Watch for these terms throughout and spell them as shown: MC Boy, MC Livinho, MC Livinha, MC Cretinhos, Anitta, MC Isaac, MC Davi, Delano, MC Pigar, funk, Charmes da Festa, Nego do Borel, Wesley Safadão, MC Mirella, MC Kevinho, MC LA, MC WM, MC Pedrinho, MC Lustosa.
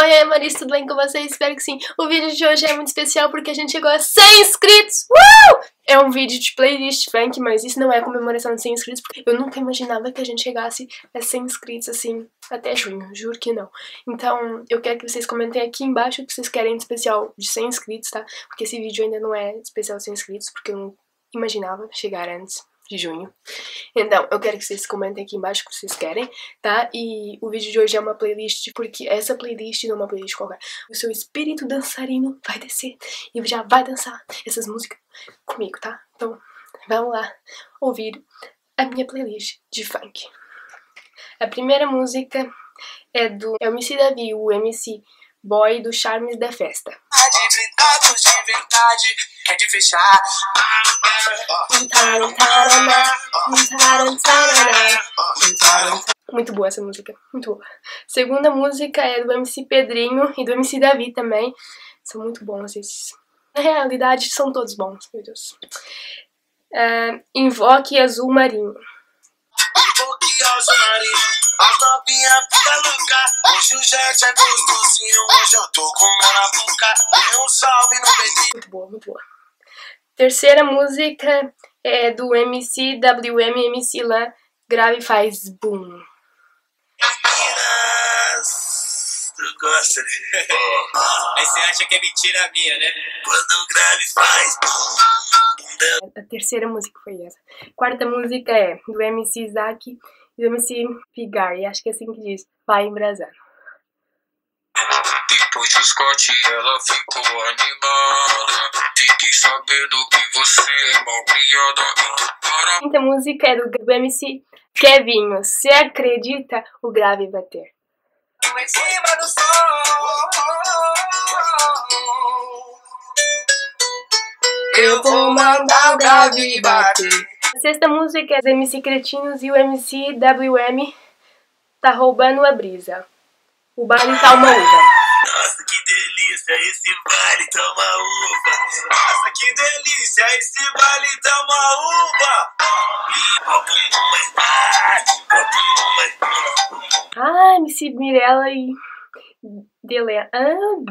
Oi, Maris, tudo bem com vocês? Espero que sim. O vídeo de hoje é muito especial porque a gente chegou a 100 inscritos! É um vídeo de playlist funk, mas isso não é comemoração de 100 inscritos, porque eu nunca imaginava que a gente chegasse a 100 inscritos, assim, até junho, juro que não. Então, eu quero que vocês comentem aqui embaixo o que vocês querem de especial de 100 inscritos, tá? Porque esse vídeo ainda não é especial de 100 inscritos, porque eu não imaginava chegar antes de junho. Então, eu quero que vocês comentem aqui embaixo o que vocês querem, tá? E o vídeo de hoje é uma playlist, porque essa playlist não é uma playlist qualquer. O seu espírito dançarino vai descer e já vai dançar essas músicas comigo, tá? Então, vamos lá ouvir a minha playlist de funk. A primeira música é do MC Davi, o MC Boy do Charmes da Festa. De verdade, é de fechar. Muito boa essa música, muito boa. Segunda música é do MC Pedrinho e do MC Davi também. São muito bons esses. Na realidade, são todos bons, meu Deus. Invoque Azul Marinho. Invoque Azul Marinho. As novinhas fica louca, hoje o gente é gostosinho, hoje eu tô com mel na boca, dê um salve no beijinho. Muito boa, muito boa. Terceira música é do MC WM, MC LA, grave faz boom. Meninas, tu gosta, né? Aí você acha que é mentira minha, né? Quando o grave faz boom. A terceira música foi essa. Quarta música é do MC Isaac e do MC Pigar, e acho que é assim que diz, vai embrasando. Depois do Scott ela ficou animada, fiquei sabendo que você é mal criada. Quinta música é do MC Kevinho, se acredita, o grave bater. Em cima do sol, eu vou mandar o grave bater. A sexta música é do MC Cretinhos e o MC WM, tá roubando a brisa. O baile tá uma uva. Nossa, que delícia, esse baile tá uma uva. Nossa, que delícia, esse baile tá uma uva. Ah, MC Mirella e Delano.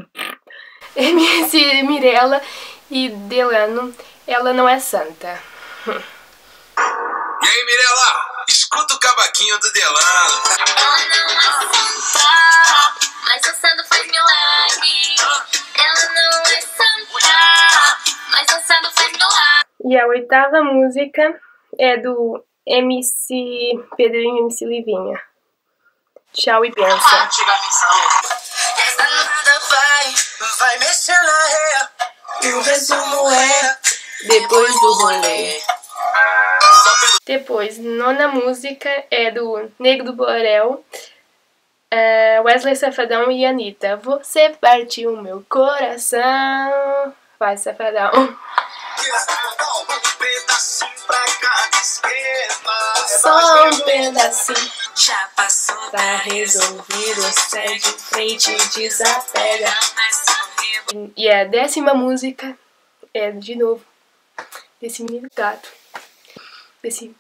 MC Mirella e Delano, ela não é santa. E aí, Mirella, escuta o cavaquinho do Delano. Ela não é santa, mas dançando faz milagre. Ela não é santa, mas dançando faz milagre. E a oitava música é do MC Pedrinho e MC Livinha. Tchau e pensa. Essa nada vai mexer na ré. E o resumo é depois do rolê. Depois, nona música é do Nego do Borel, Wesley Safadão e Anitta. Você partiu o meu coração. Vai, Safadão. Só um pedacinho. Já passou, tá resolvido. Sai de frente e desapega. E a décima música é, de novo, desse menino gato. Esse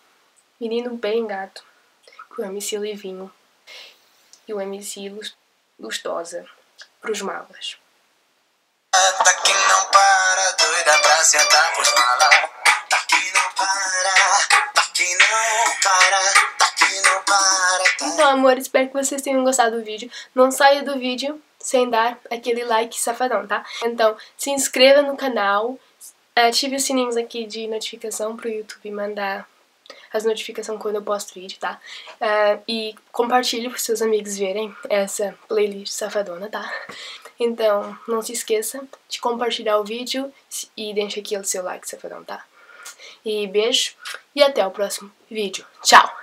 menino bem gato, com o MC Livinho e o MC Lustosa, pros malas. Tá que não para, doida pra sentar pros malas. Tá que não para, tá que não para, tá que não para. Então, amor, espero que vocês tenham gostado do vídeo. Não saia do vídeo sem dar aquele like safadão, tá? Então, se inscreva no canal, ative os sininhos aqui de notificação pro YouTube mandar as notificações quando eu posto vídeo, tá? E compartilhe para seus amigos verem essa playlist safadona, tá? Então, não se esqueça de compartilhar o vídeo e deixa aqui o seu like safadão, tá? E beijo e até o próximo vídeo. Tchau!